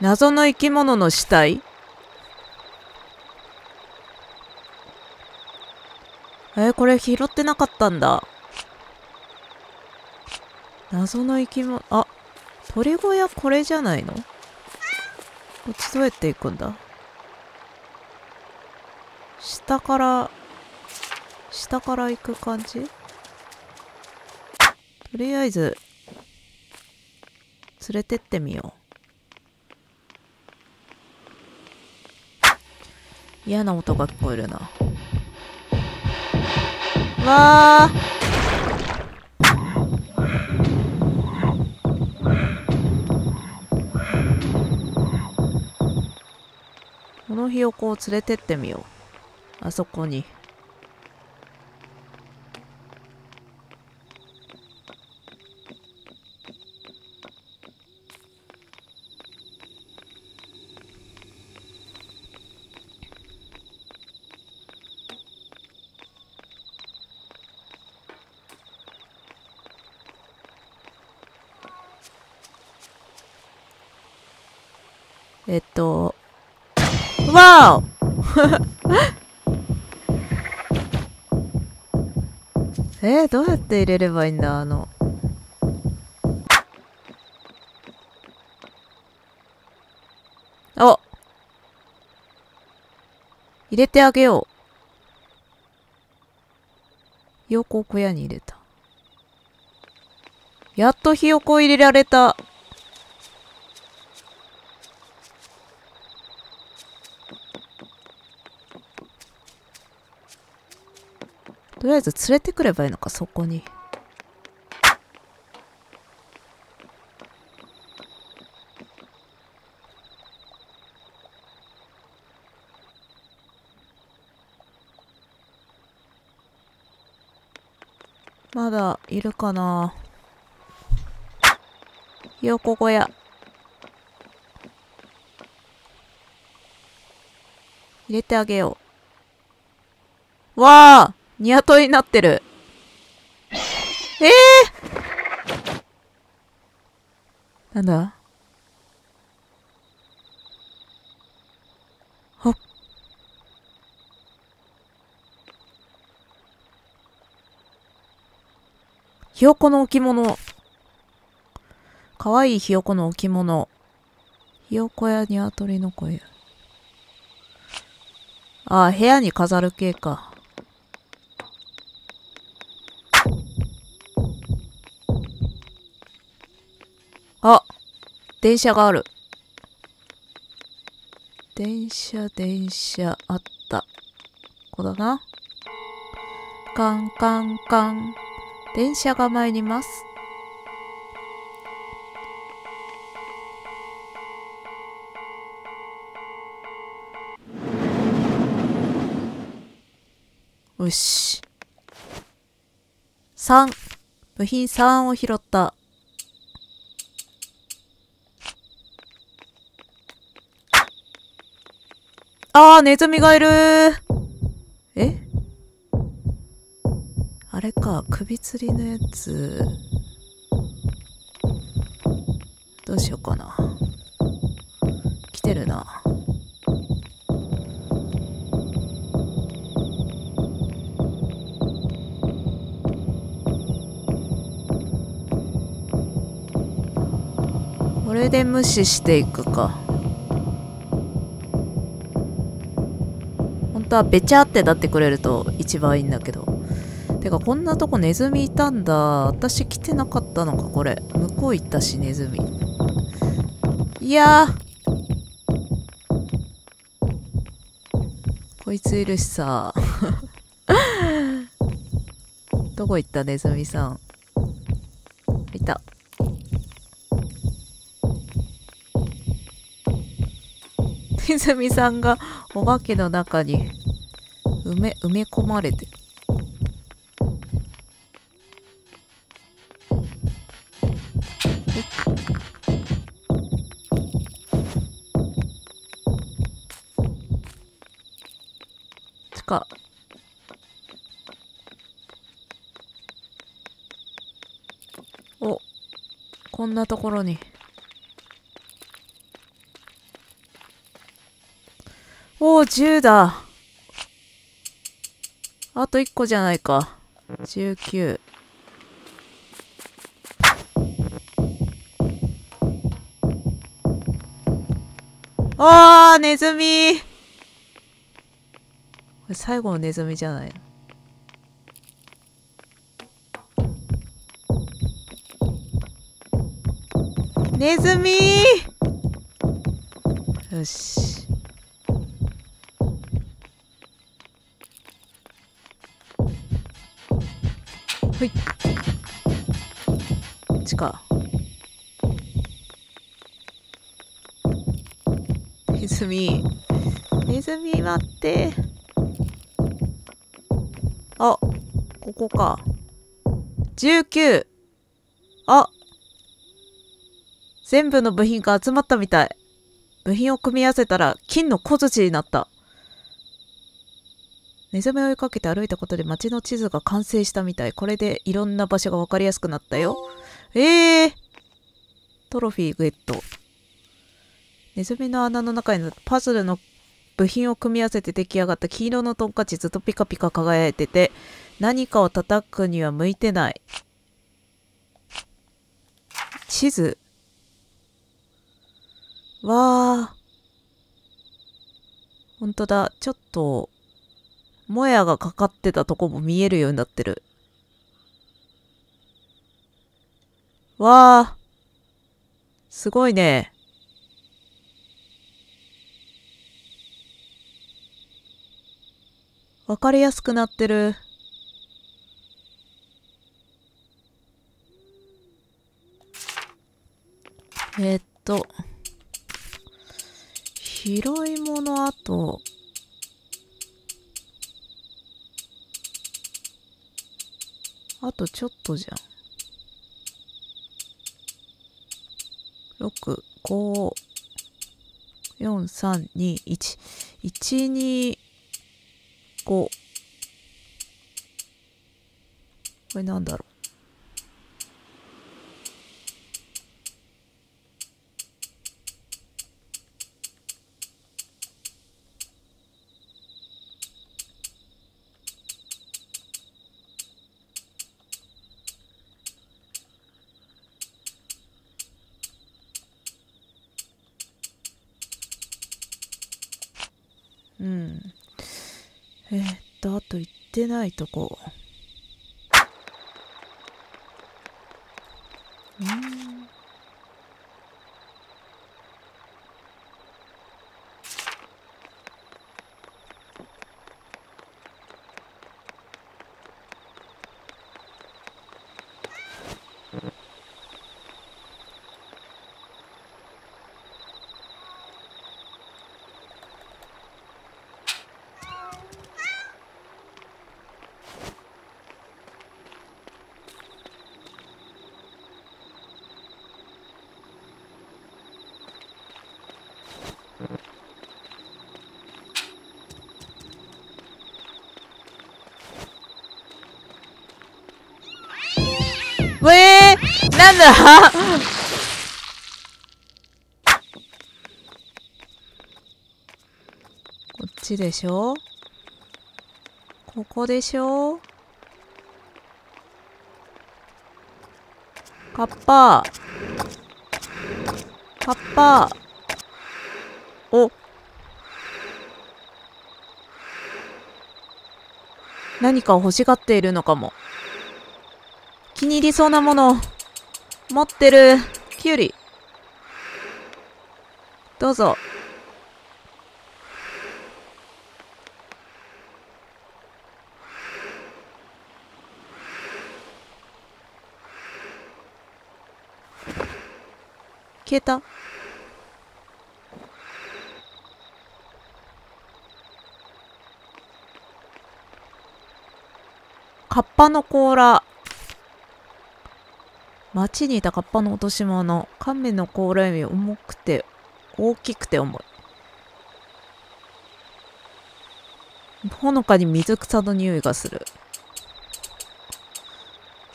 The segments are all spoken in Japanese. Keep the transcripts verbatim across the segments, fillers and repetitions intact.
謎の生き物の死体？えー、これ拾ってなかったんだ。謎の生き物、あ、鳥小屋これじゃないの？こっちどうやって行くんだ？下から、下から行く感じ？とりあえず、連れてってみよう。嫌な音が聞こえるな。わー！このひよこを連れてってみよう。あそこに。えっと。わおえー、どうやって入れればいいんだ、あの。あ、入れてあげよう。ひよこを小屋に入れた。やっとひよこを入れられた。とりあえず連れてくればいいのか、そこに。まだいるかな。ひよこ小屋。入れてあげよう。わあ！ニワトリになってる。えー、なんだあっ。ひよこの置物。かわいいひよこの置物。ひよこやニワトリの小屋。ああ、部屋に飾る系か。あ、電車がある。電車、電車、あった。ここだな。カンカンカン。電車が参ります。よし。さん。部品さんを拾った。あー、ネズミがいるー。え？あれか、首吊りのやつ。どうしようかな。来てるな。これで無視していくか。べちゃってなってくれると一番いいんだけど。てかこんなとこネズミいたんだ。私来てなかったのか、これ。向こう行ったし、ネズミ。いやー、こいついるしさ。どこ行ったネズミさん。いた。ネズミさんがお化けの中に埋め、埋め込まれてる。か。お、こんなところに。おお、じゅうだ。あといっこじゃないか。じゅうきゅう。あー、ネズミ。これ最後のネズミじゃないの。ネズミー。よし。はい。こっちか。ネズミー。ネズミー待って。あ、ここか。じゅうきゅう。あ。全部の部品が集まったみたい。部品を組み合わせたら金の小槌になった。ネズミを追いかけて歩いたことで街の地図が完成したみたい。これでいろんな場所がわかりやすくなったよ。えー、トロフィーゲット。ネズミの穴の中にパズルの部品を組み合わせて出来上がった黄色のトンカチ、ずっとピカピカ輝いてて、何かを叩くには向いてない。地図。わあ、ほんとだ。ちょっともやがかかってたとこも見えるようになってる。わあ、すごいね。わかりやすくなってる。えー、っと拾い物、あとあとちょっとじゃん。ろくごよんさんにいちいちにご。これなんだろう。うん。えー、っと、あと行ってないとこ。うん、えー、なんだこっちでしょ、ここでしょ。カッパー、カッパー。お、何かを欲しがっているのかも。気に入りそうなものを持ってる。キュウリ、どうぞ。消えた。カッパの甲羅。町にいたカッパの落とし物。亀の甲羅より重くて大きくて重い。ほのかに水草の匂いがする。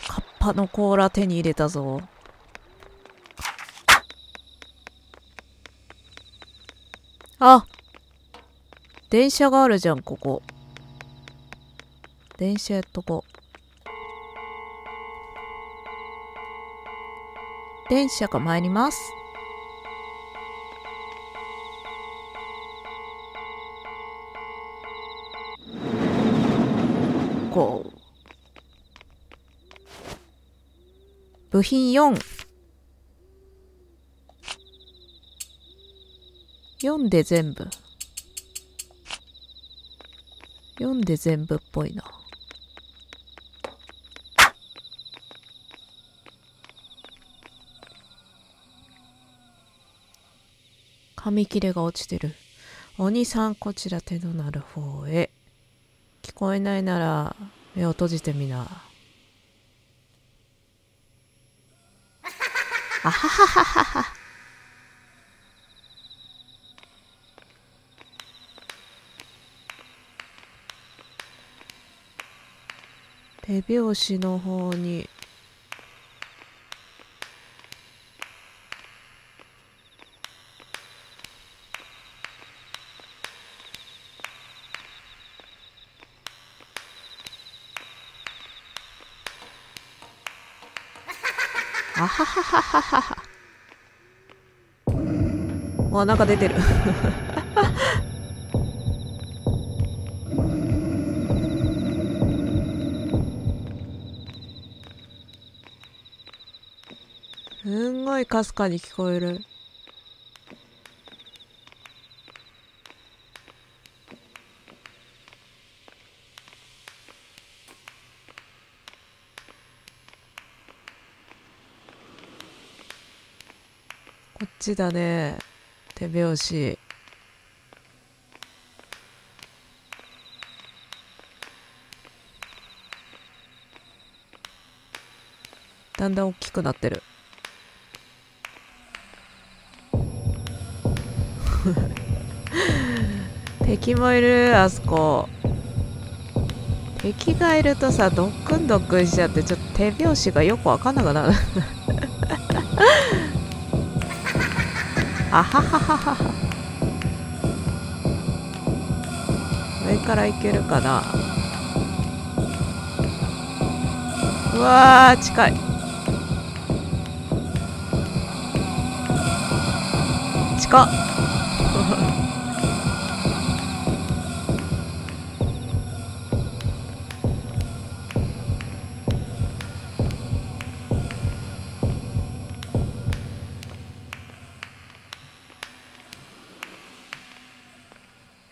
カッパの甲羅手に入れたぞ。あ、電車があるじゃん、ここ。電車やっとこう。電車が参ります。こう。部品よん。よんで全部。よんで全部っぽいな。紙切れが落ちてる。鬼さん、こちら手のなる方へ。聞こえないなら目を閉じてみな。あははははは。手拍子の方にあははははは。わ、なんか出てるすんごいかすかに聞こえる。こっちだね、手拍子。だんだん大きくなってる。敵もいる、あそこ。敵がいるとさ、ドックンドックンしちゃって、ちょっと手拍子がよくわかんなくなる。あはははは。上から行けるかな。うわー、近い。近っ。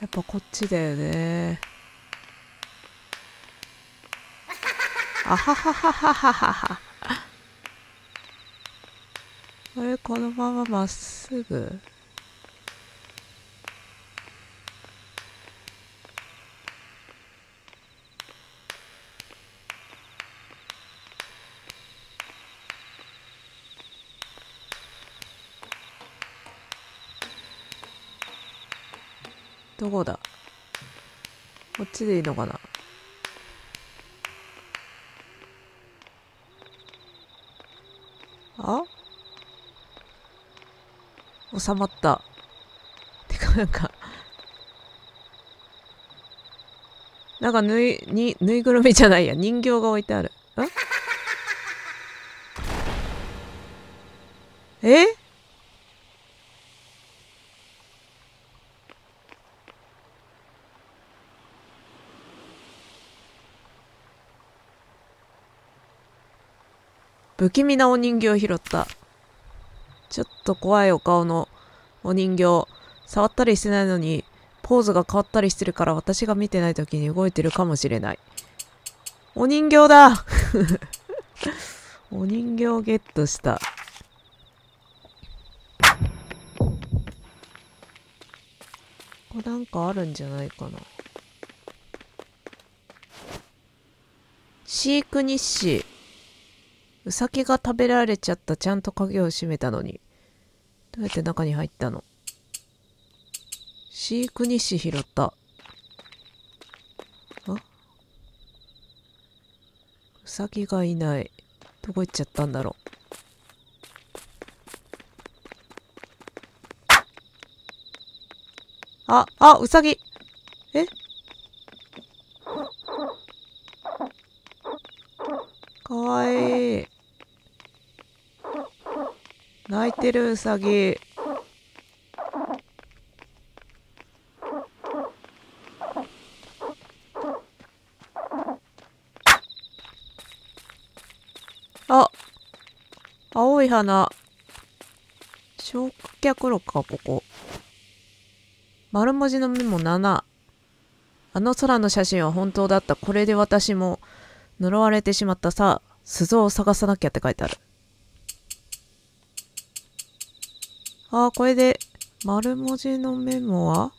やっぱこっちだよね。あはははははは。あれ、このまままっすぐ。どこだ？こっちでいいのかな？あ？収まった。てかなんか、なんかぬい、に、ぬいぐるみじゃないや。人形が置いてある。ん？え？不気味なお人形を拾った。ちょっと怖いお顔のお人形。触ったりしてないのに、ポーズが変わったりしてるから私が見てない時に動いてるかもしれない。お人形だお人形ゲットした。ここなんかあるんじゃないかな。飼育日誌。ウサギが食べられちゃった。ちゃんと影を閉めたのに。どうやって中に入ったの？飼育日誌拾った。サギがいない。どこ行っちゃったんだろう。あ、あ、ウサギ。え？かわいい。泣いてるウサギ。あ、青い花。焼却炉か、ここ。丸文字のメモなな。あの空の写真は本当だった。これで私も呪われてしまったさ。鈴を探さなきゃって書いてある。ああ、これで丸文字のメモは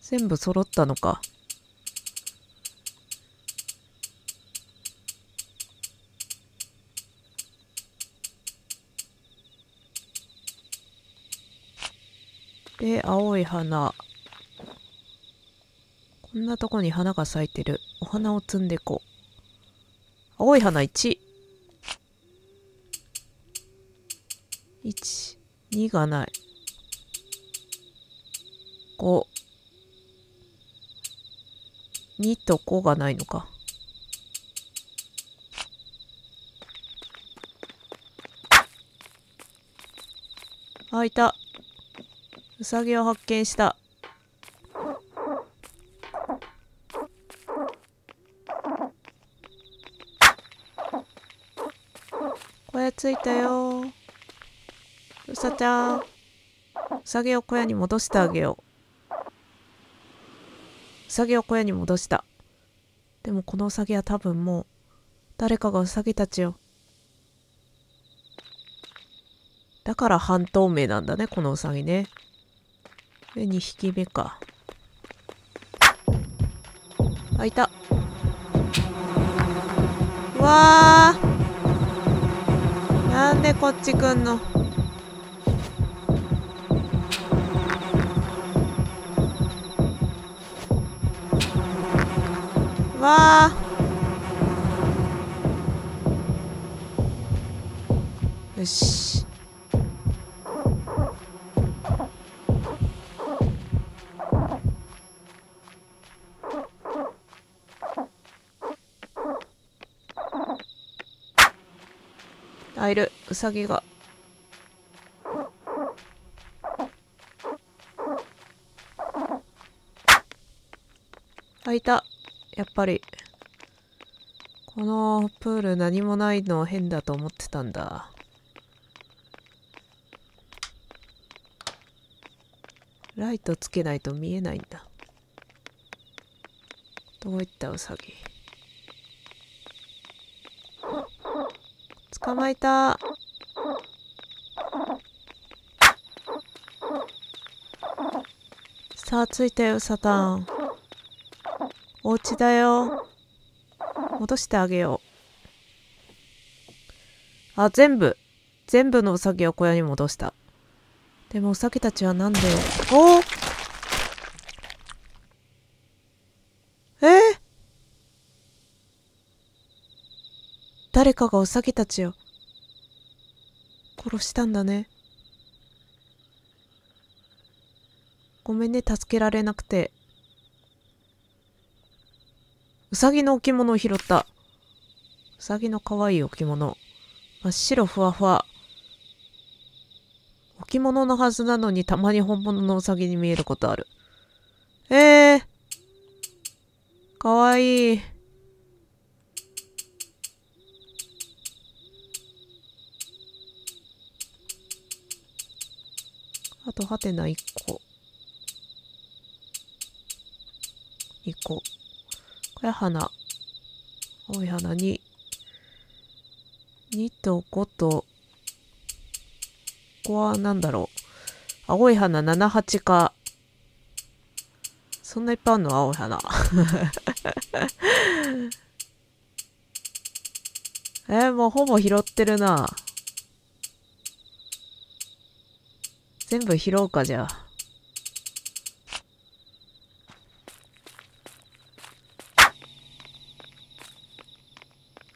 全部揃ったのか。で、青い花。こんなとこに花が咲いてる。お花を摘んでいこう。青い花いち。いち、にがない。ご。にとごがないのか。あ、いた。ウサギを発見した。小屋着いたよ。ウサちゃん。ウサギを小屋に戻してあげよう。ウサギを小屋に戻した。でもこのウサギは多分もう誰かがウサギたちを。だから半透明なんだね、このウサギね。で、にひきめか。あ、いた。うわー、なんでこっち来んの。うわー、よし。あ、いる。ウサギが。あ、いた。やっぱりこのプール何もないの変だと思ってたんだ。ライトつけないと見えないんだ。どういったウサギ捕まえた。さあ、着いたよ、サタン。お家だよ。戻してあげよう。あ、全部全部のウサギを小屋に戻した。でもウサギたちはなんで。おお、誰かがウサギたちを殺したんだね。ごめんね、助けられなくて。ウサギの置物を拾った。ウサギのかわいい置物。真っ白ふわふわ。置物のはずなのにたまに本物のウサギに見えることある。えー、かわいい。あと、はてないっこ。にこ。これ花。青い花に。にとごと。ここは何だろう。青い花なな、はちか。そんないっぱいあるの、青い花。えー、もうほぼ拾ってるな。全部拾うか、じゃあ。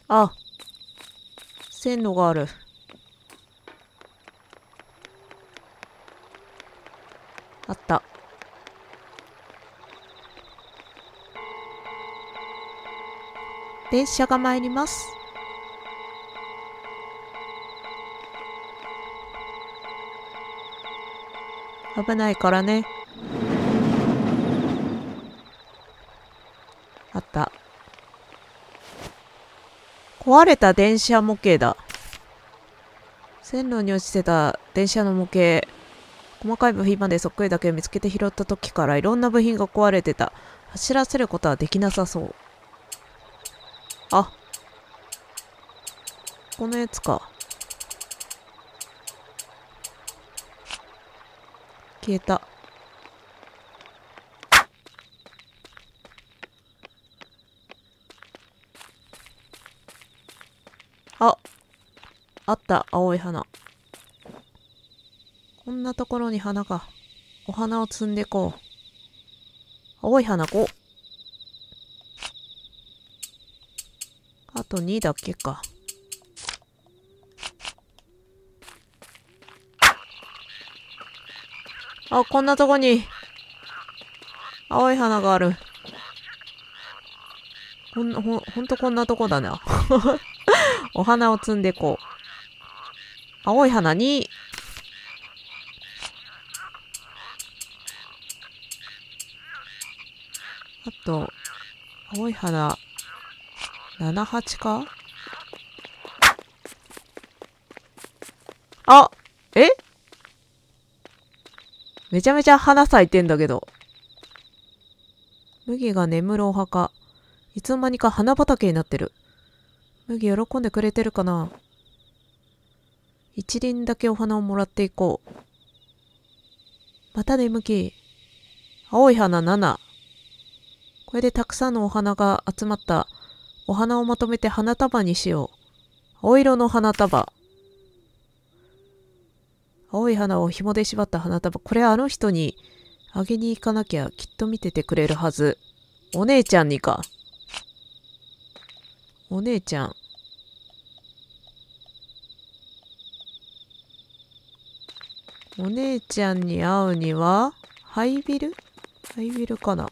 あ、線路がある。あった。電車が参ります。危ないからね。あった。壊れた電車模型だ。線路に落ちてた電車の模型。細かい部品までそっくりだけを見つけて拾った時からいろんな部品が壊れてた。走らせることはできなさそう。あ、このやつか。消えた。あ、あった、青い花。こんなところに花が。お花を摘んでこう。青い花ご。あとにだっけか。あ、こんなとこに青い花がある。ほん、ほん、ほんとこんなとこだな。お花を摘んでこう。青い花に、あと、青い花、なな、はちか？あ！え？めちゃめちゃ花咲いてんだけど。麦が眠るお墓。いつの間にか花畑になってる。麦喜んでくれてるかな？一輪だけお花をもらっていこう。またね、麦。青い花なな。これでたくさんのお花が集まった。お花をまとめて花束にしよう。青色の花束。青い花を紐で縛った花束。これあの人にあげに行かなきゃきっと見ててくれるはず。お姉ちゃんにか。お姉ちゃん。お姉ちゃんに会うには、ハイビル？ハイビルかな。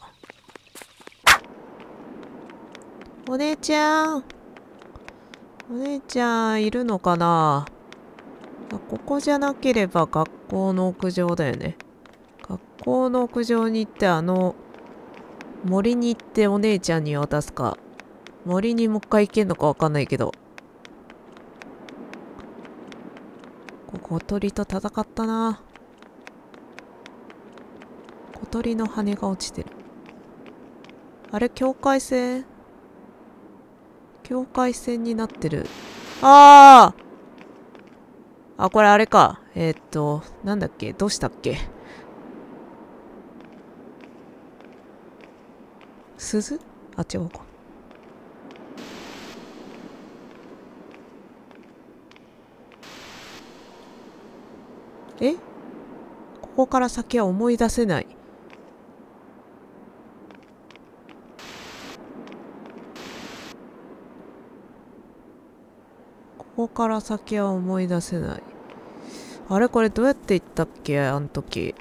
お姉ちゃん。お姉ちゃんいるのかな？ここじゃなければ学校の屋上だよね。学校の屋上に行って、あの、森に行ってお姉ちゃんに渡すか。森にもう一回行けんのかわかんないけど。ここ、小鳥と戦ったな。小鳥の羽が落ちてる。あれ、境界線？境界線になってる。ああ！あ、これあれか。えー、っと、なんだっけ？どうしたっけ？鈴？あ、違うか。え？ここから先は思い出せない。ここから先は思い出せない。あれ、これどうやって行ったっけ？あの時。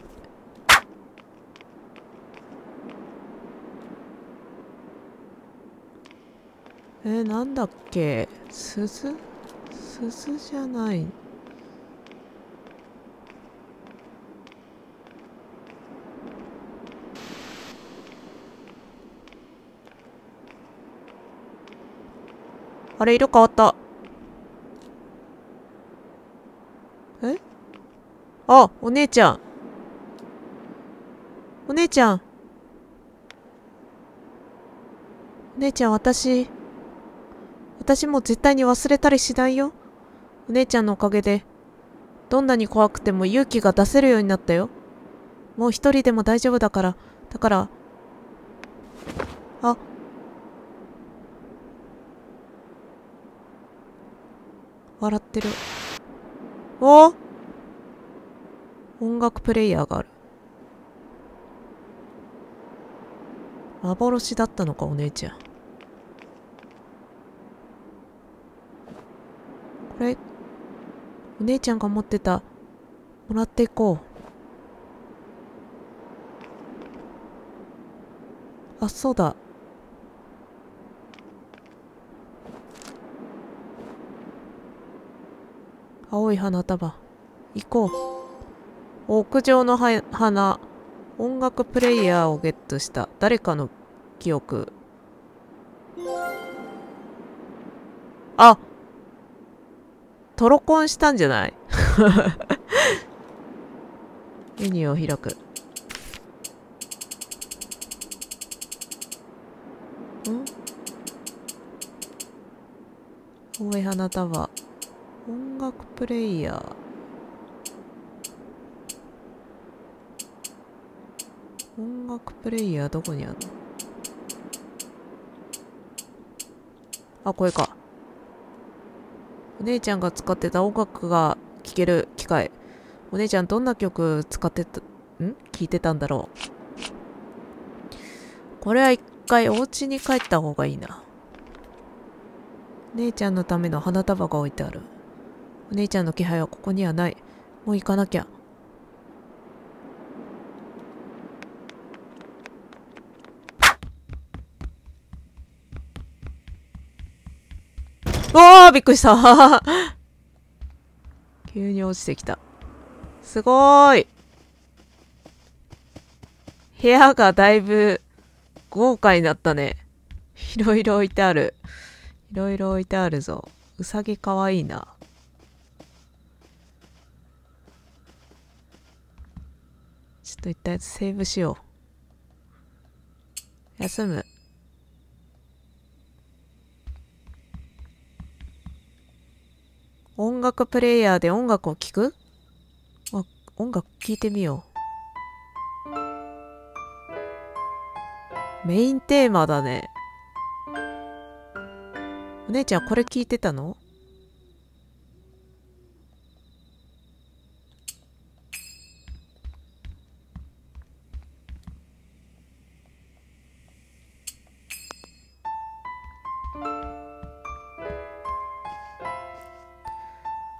えー、なんだっけ？鈴？鈴じゃない。あれ、色変わった。え？あ、お姉ちゃん。お姉ちゃん。お姉ちゃん、私。私も絶対に忘れたりしないよ。お姉ちゃんのおかげで、どんなに怖くても勇気が出せるようになったよ。もう一人でも大丈夫だから。だから。あ。笑ってる。お？音楽プレイヤーがある。幻だったのか、お姉ちゃん。お姉ちゃんが持ってたもらっていこう。あ、そうだ、青い花束行こう。屋上の花、音楽プレイヤーをゲットした。誰かの記憶。あ、トロコンしたんじゃない？メニューを開く。ん？青い花束。音楽プレイヤー。音楽プレイヤーどこにあるの？あ、これか。お姉ちゃんが使ってた音楽が聴ける機械。お姉ちゃんどんな曲使ってた、ん？聴いてたんだろう。これは一回お家に帰った方がいいな。姉ちゃんのための花束が置いてある。お姉ちゃんの気配はここにはない。もう行かなきゃ。おー、びっくりした急に落ちてきた。すごーい。部屋がだいぶ豪華になったね。いろいろ置いてある。いろいろ置いてあるぞ。うさぎかわいいな。ちょっと一旦セーブしよう。休む。音楽プレイヤーで音楽を聴く？あ、音楽聴いてみよう。メインテーマだね。お姉ちゃんこれ聴いてたの？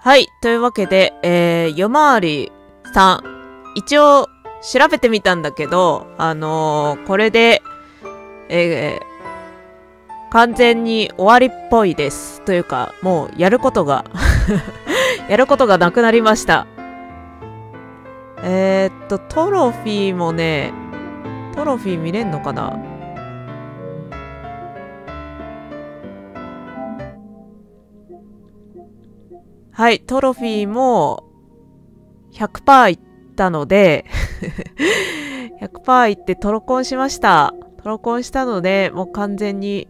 はい。というわけで、えー、夜回りさん。一応、調べてみたんだけど、あのー、これで、えー、完全に終わりっぽいです。というか、もう、やることが、やることがなくなりました。えー、っと、トロフィーもね、トロフィー見れんのかな？はい、トロフィーも ひゃくパーセント いったのでひゃくパーセント いってトロコンしました。トロコンしたので、もう完全に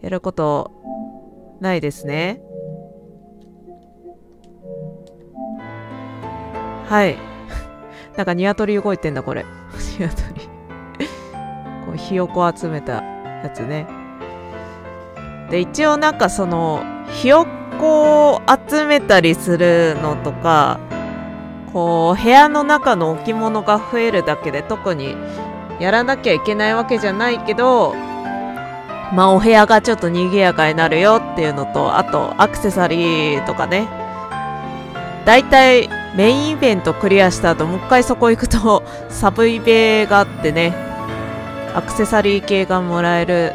やることないですね。はい。なんか鶏動いてんだ、これ。鶏こうひよこ集めたやつね。で、一応なんかその、ひよここう集めたりするのとか、こう部屋の中の置物が増えるだけで特にやらなきゃいけないわけじゃないけど、まあお部屋がちょっと賑やかになるよっていうのと、あとアクセサリーとかね。だいたいメインイベントクリアした後、もう一回そこ行くとサブイベがあってね、アクセサリー系がもらえる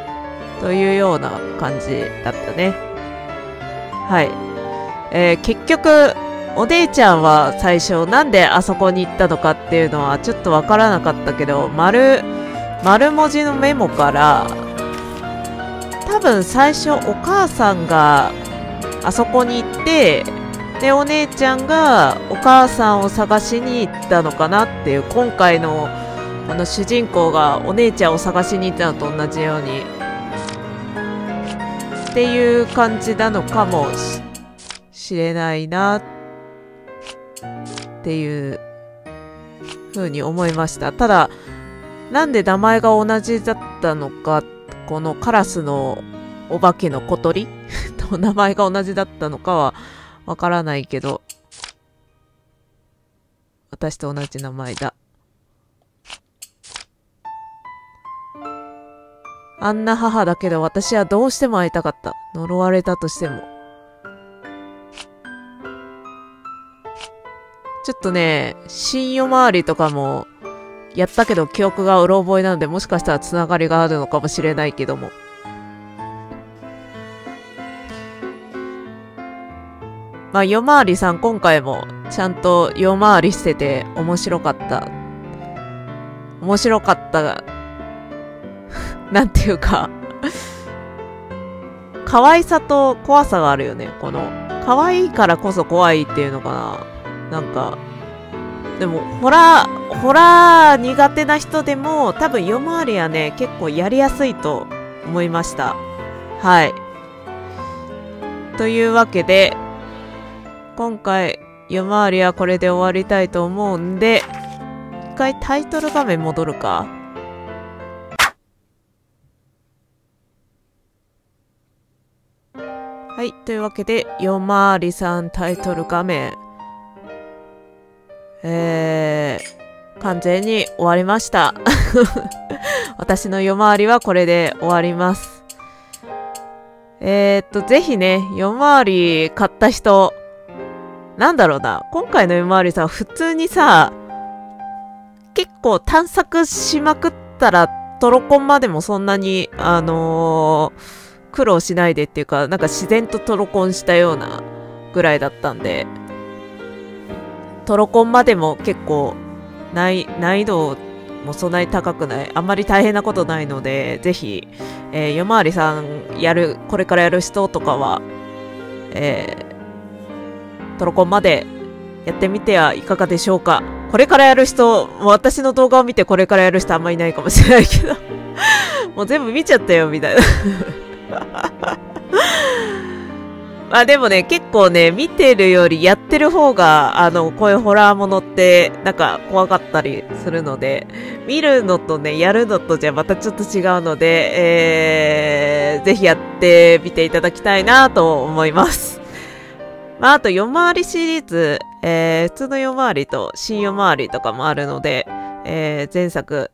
というような感じだったね。はい、えー、結局お姉ちゃんは最初なんであそこに行ったのかっていうのはちょっとわからなかったけど、丸、丸文字のメモから多分最初お母さんがあそこに行って、でお姉ちゃんがお母さんを探しに行ったのかなっていう、今回のあの主人公がお姉ちゃんを探しに行ったのと同じように。っていう感じなのかもしれないなっていうふうに思いました。ただ、なんで名前が同じだったのか、このカラスのお化けの小鳥と名前が同じだったのかはわからないけど、私と同じ名前だ。あんな母だけど私はどうしても会いたかった。呪われたとしても。ちょっとね、信用回りとかもやったけど記憶がうろ覚えなので、もしかしたらつながりがあるのかもしれないけども。まあ、夜回りさん、今回もちゃんと夜回りしてて面白かった。面白かったが、なんていうか、可愛さと怖さがあるよね。この、可愛いからこそ怖いっていうのかな。なんか、でも、ホラー、ホラー苦手な人でも、多分夜回りはね、結構やりやすいと思いました。はい。というわけで、今回、夜回りはこれで終わりたいと思うんで、一回タイトル画面戻るか。はい、というわけで、夜回りさんタイトル画面。えー、完全に終わりました。私の夜回りはこれで終わります。えーっと、ぜひね、夜回り買った人、なんだろうな、今回の夜回りさん、普通にさ、結構探索しまくったら、トロコンまでもそんなに、あのー、苦労しないでっていうか、なんか自然とトロコンしたようなぐらいだったんで、トロコンまでも結構、難易度もそんなに高くない、あんまり大変なことないので、ぜひ、えー、夜回りさんやる、これからやる人とかは、えー、トロコンまでやってみてはいかがでしょうか。これからやる人、もう私の動画を見てこれからやる人あんまりいないかもしれないけど、もう全部見ちゃったよ、みたいな。まあでもね、結構ね、見てるよりやってる方が、あの、こういうホラーものって、なんか怖かったりするので、見るのとね、やるのとじゃまたちょっと違うので、えー、ぜひやってみていただきたいなと思います。まあ、あと、夜回りシリーズ、えー、普通の夜回りと、新夜回りとかもあるので、えー、前作、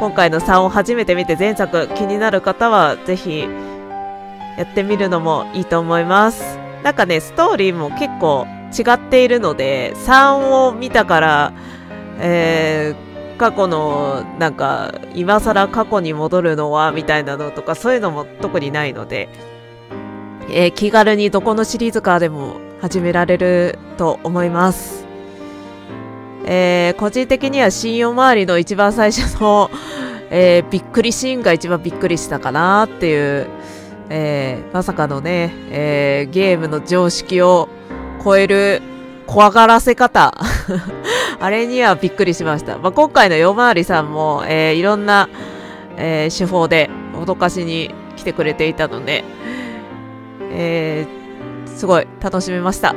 今回のさんを初めて見て前作気になる方は、ぜひ、やってみるのもいいと思います。なんかね、ストーリーも結構違っているので、さんを見たから、えー、過去の、なんか、今更過去に戻るのは、みたいなのとか、そういうのも特にないので、えー、気軽にどこのシリーズからでも始められると思います。えー、個人的には新夜回りの一番最初の、えー、びっくりシーンが一番びっくりしたかなっていう、えー、まさかのね、えー、ゲームの常識を超える怖がらせ方。あれにはびっくりしました。まあ、今回の夜回りさんも、えー、いろんな、えー、手法で脅かしに来てくれていたので、えー、すごい楽しめました。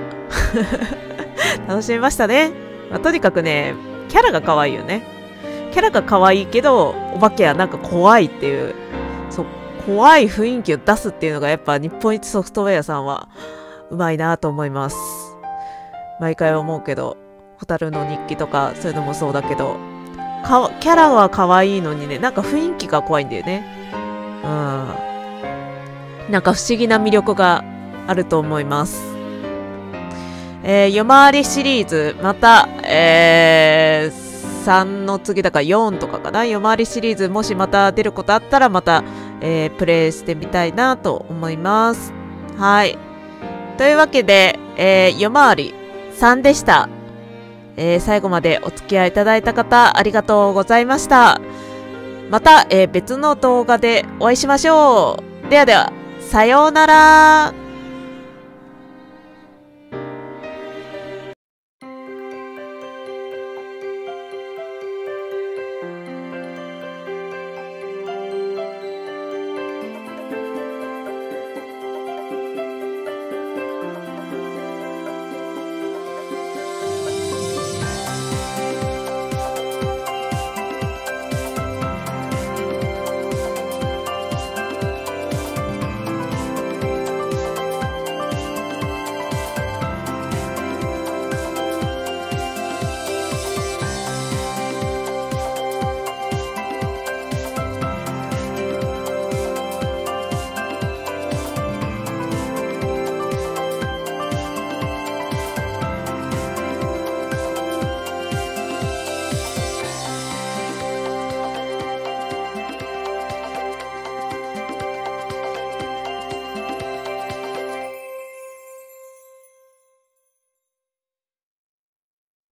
楽しめましたね。まあ、とにかくね、キャラが可愛いよね。キャラが可愛いけど、お化けはなんか怖いっていう、そう、怖い雰囲気を出すっていうのがやっぱ日本一ソフトウェアさんはうまいなと思います。毎回思うけど、ホタルの日記とかそういうのもそうだけど、かキャラは可愛いのにね、なんか雰囲気が怖いんだよね。うん。なんか不思議な魅力があると思います。えー、夜回りシリーズ、また、えー、さんの次だからよんとかかな。夜回りシリーズ、もしまた出ることあったらまた、えー、プレイしてみたいなと思います。はい。というわけで、えー、夜回りさんでした。えー、最後までお付き合いいただいた方、ありがとうございました。また、えー、別の動画でお会いしましょう。ではでは。さようなら。